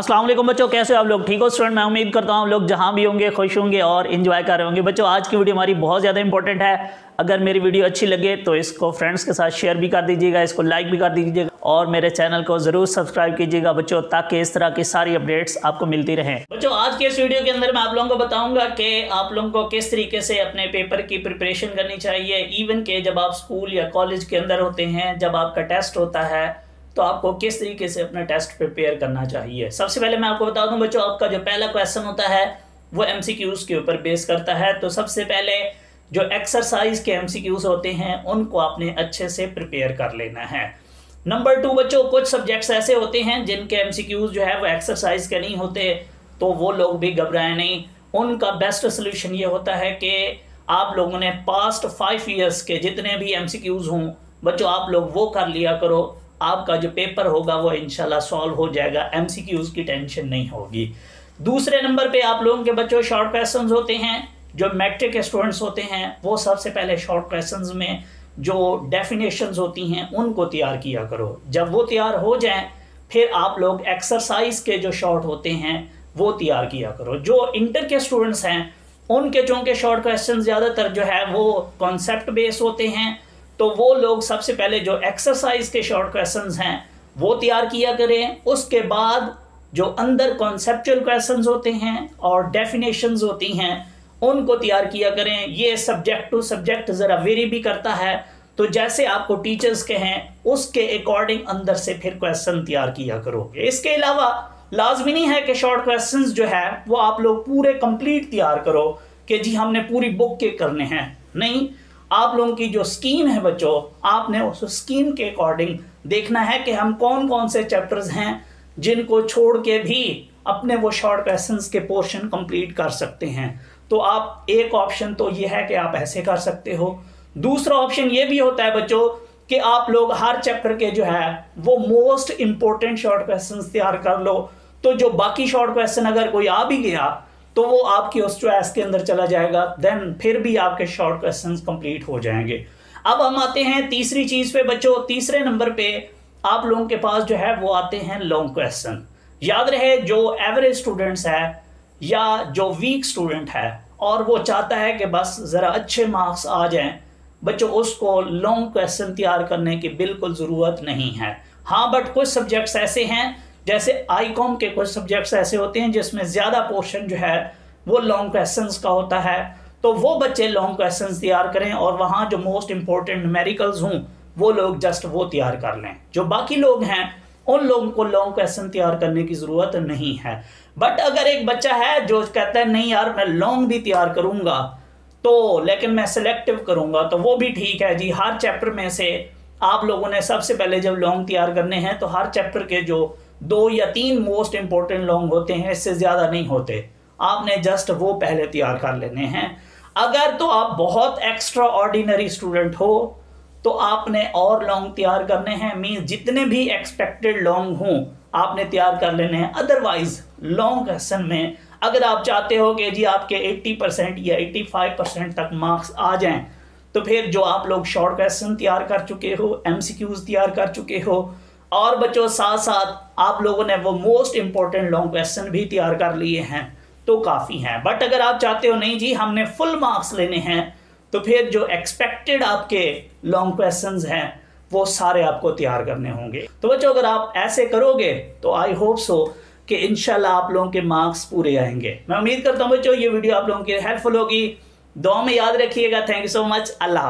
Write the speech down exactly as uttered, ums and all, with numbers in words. अस्सलाम वालेकुम बच्चों, कैसे हो आप लोग? ठीक हो स्टूडेंट? मैं उम्मीद करता हूँ आप लोग जहाँ भी होंगे खुश होंगे और एंजॉय कर रहे होंगे। बच्चों आज की वीडियो हमारी बहुत ज़्यादा इंपॉर्टेंट है। अगर मेरी वीडियो अच्छी लगे तो इसको फ्रेंड्स के साथ शेयर भी कर दीजिएगा, इसको लाइक भी कर दीजिएगा और मेरे चैनल को ज़रूर सब्सक्राइब कीजिएगा बच्चों, ताकि इस तरह की सारी अपडेट्स आपको मिलती रहें। बच्चों आज के इस वीडियो के अंदर मैं आप लोगों को बताऊंगा कि आप लोगों को किस तरीके से अपने पेपर की प्रिपरेशन करनी चाहिए। इवन के जब आप स्कूल या कॉलेज के अंदर होते हैं, जब आपका टेस्ट होता है तो आपको किस तरीके से अपना टेस्ट प्रिपेयर करना चाहिए। सबसे पहले मैं आपको बता दूं बच्चों, आपका जो पहला क्वेश्चन होता है वो एमसीक्यूज के ऊपर बेस करता है। तो सबसे पहले जो एक्सरसाइज के एमसीक्यूज होते हैं उनको आपने अच्छे से प्रिपेयर कर लेना है। नंबर टू बच्चों, कुछ सब्जेक्ट्स ऐसे होते हैं जिनके एमसीक्यूज जो है वो एक्सरसाइज के नहीं होते, तो वो लोग भी घबराएं नहीं। उनका बेस्ट सोल्यूशन ये होता है कि आप लोगों ने पास्ट फाइव ईयर्स के जितने भी एमसीक्यूज हों बच्चों आप लोग वो कर लिया करो, आपका जो पेपर होगा वो इंशाल्लाह सॉल्व हो जाएगा, एमसीक्यूज की टेंशन नहीं होगी। दूसरे नंबर पे आप लोगों के बच्चों शॉर्ट क्वेश्चंस होते हैं। जो मैट्रिक के स्टूडेंट्स होते हैं वो सबसे पहले शॉर्ट क्वेश्चंस में जो डेफिनेशंस होती हैं उनको तैयार किया करो। जब वो तैयार हो जाएं फिर आप लोग एक्सरसाइज के जो शॉर्ट होते हैं वो तैयार किया करो। जो इंटर के स्टूडेंट्स हैं उनके चूँकि शॉर्ट क्वेश्चन ज़्यादातर जो है वो कॉन्सेप्ट बेस होते हैं, तो वो लोग सबसे पहले जो एक्सरसाइज के शॉर्ट क्वेश्चंस हैं वो तैयार किया करें। उसके बाद जो अंदर कॉन्सेप्चुअल क्वेश्चंस होते हैं और डेफिनेशंस होती हैं उनको तैयार किया करें। ये सब्जेक्ट टू सब्जेक्ट ज़रा वेरी भी करता है, तो जैसे आपको टीचर्स के हैं उसके अकॉर्डिंग अंदर से फिर क्वेश्चन तैयार किया करोगे। इसके अलावा लाजमी नहीं है कि शॉर्ट क्वेश्चन जो है वो आप लोग पूरे कंप्लीट तैयार करो कि जी हमने पूरी बुक के करने हैं, नहीं। आप लोगों की जो स्कीम है बच्चों, आपने उस स्कीम के अकॉर्डिंग देखना है कि हम कौन कौन से चैप्टर्स हैं जिनको छोड़ के भी अपने वो शॉर्ट क्वेश्चंस के पोर्शन कंप्लीट कर सकते हैं। तो आप एक ऑप्शन तो ये है कि आप ऐसे कर सकते हो। दूसरा ऑप्शन ये भी होता है बच्चों कि आप लोग हर चैप्टर के जो है वो मोस्ट इम्पोर्टेंट शॉर्ट क्वेश्चंस तैयार कर लो, तो जो बाकी शॉर्ट क्वेश्चन अगर कोई आ भी गया तो वो आपकी उस चॉइस के अंदर चला जाएगा, देन फिर भी आपके शॉर्ट क्वेश्चंस कंप्लीट हो जाएंगे। अब हम आते हैं तीसरी चीज़ पे बच्चों। तीसरे नंबर पे आप लोगों के पास जो है वो आते हैं लॉन्ग क्वेश्चन। याद रहे जो एवरेज स्टूडेंट्स है या जो वीक स्टूडेंट है और वो चाहता है कि बस ज़रा अच्छे मार्क्स आ जाएं बच्चों, उसको लॉन्ग क्वेश्चन तैयार करने की बिल्कुल ज़रूरत नहीं है। हाँ बट कुछ सब्जेक्ट्स ऐसे हैं जैसे आईकॉम के कुछ सब्जेक्ट्स ऐसे होते हैं जिसमें ज़्यादा पोर्शन जो है वो लॉन्ग क्वेश्चंस का होता है, तो वो बच्चे लॉन्ग क्वेश्चंस तैयार करें और वहाँ जो मोस्ट इंपॉर्टेंट न्यूमेरिकल्स हों वो लोग जस्ट वो तैयार कर लें। जो बाकी लोग हैं उन लोगों को लॉन्ग क्वेश्चन तैयार करने की ज़रूरत नहीं है। बट अगर एक बच्चा है जो कहता है नहीं यार मैं लॉन्ग भी तैयार करूँगा तो लेकिन मैं सेलेक्टिव करूँगा, तो वो भी ठीक है जी। हर चैप्टर में से आप लोगों ने सबसे पहले जब लॉन्ग तैयार करने हैं तो हर चैप्टर के जो दो या तीन मोस्ट इंपॉर्टेंट लॉन्ग होते हैं, इससे ज़्यादा नहीं होते, आपने जस्ट वो पहले तैयार कर लेने हैं। अगर तो आप बहुत एक्स्ट्रा ऑर्डिनरी स्टूडेंट हो तो आपने और लॉन्ग तैयार करने हैं, मीन्स जितने भी एक्सपेक्टेड लॉन्ग हों आपने तैयार कर लेने हैं। अदरवाइज लॉन्ग क्वेश्चन में अगर आप चाहते हो कि जी आपके अस्सी परसेंट या पचासी परसेंट तक मार्क्स आ जाएं, तो फिर जो आप लोग शॉर्ट क्वेश्चन तैयार कर चुके हो, एमसीक्यूज तैयार कर चुके हो और बच्चों साथ साथ आप लोगों ने वो मोस्ट इंपॉर्टेंट लॉन्ग क्वेश्चन भी तैयार कर लिए हैं तो काफ़ी हैं। बट अगर आप चाहते हो नहीं जी हमने फुल मार्क्स लेने हैं, तो फिर जो एक्सपेक्टेड आपके लॉन्ग क्वेश्चंस हैं वो सारे आपको तैयार करने होंगे। तो बच्चों अगर आप ऐसे करोगे तो आई होप सो कि इंशाल्लाह आप लोगों के मार्क्स पूरे आएंगे। मैं उम्मीद करता हूँ बच्चों ये वीडियो आप लोगों के हेल्पफुल होगी। दुआ में याद रखिएगा। Thank you so much. अल्लाह हाफ़िज़।